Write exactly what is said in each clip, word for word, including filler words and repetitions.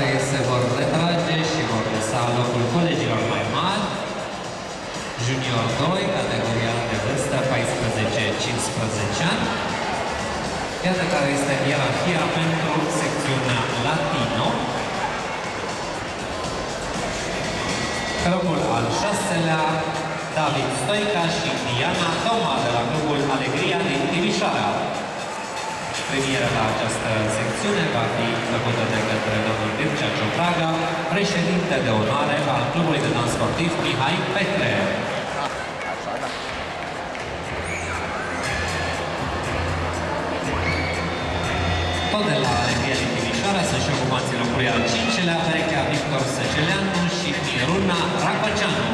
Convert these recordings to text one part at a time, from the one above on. care se vor retrage și vor lăsa locul colegilor mai mari. Junior doi, categoria de vârstă paisprezece cincisprezece ani. Iată care este ierarhia pentru secțiunea Latino. Pe locul al șaselea, David Stoica și Diana Toma de la clubul Alegria din Timișara. Premiera la această secțiune va fi făcută de către domnul Dircea Ciocraga, președinte de onoare al clubului de dans sportiv Mihai Petre. Tot de la Alegria din Timișoara sunt și ocupanții locului al cincilea, perechea Victor Săgeleanu și Miruna Ravăceanu.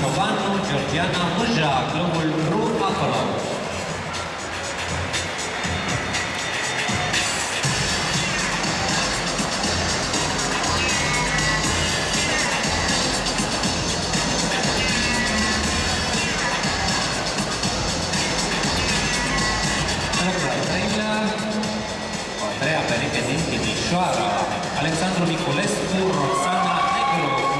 Ciobanu Constantin, Muja, clubul Apollo Rm. A treia pereche din Timișoara, Alexandru Miculescu, Roxana, Negru Roxana.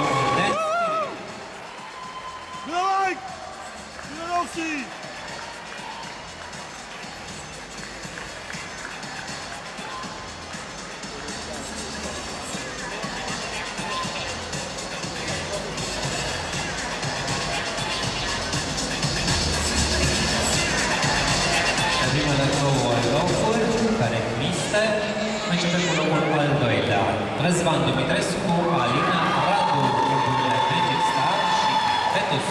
Primele două locuri, care miste, începe cu locul al doilea. Razvan Dumitrescu, Alina Radu, cluburile Magic Star și Vetus.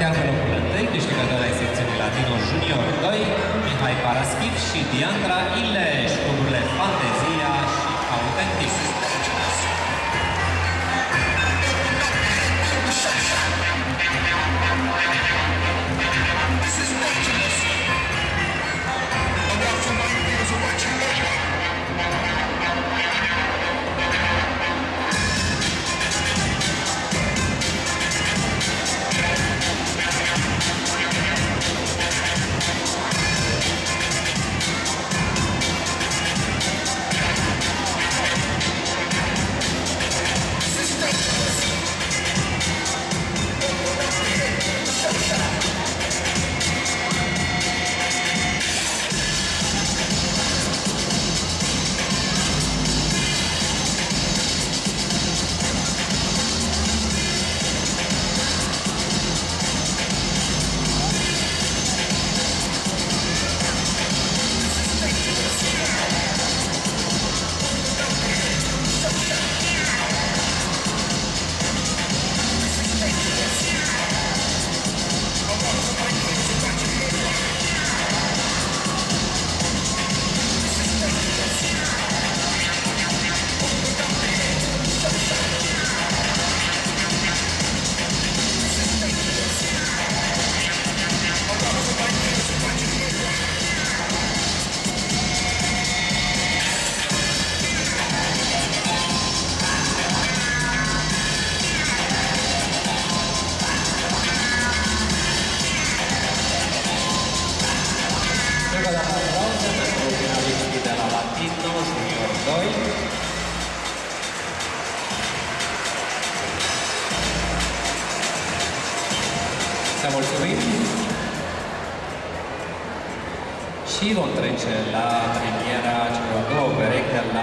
Chiar pe locul întâi, câștigătoarea ai secțiunii Latino Junior doi, Mihai Paraschiv și Diandra Illes, cluburile Fantezia și Autentic. Să mulțumim și vom trece la premiera celor două perechi de la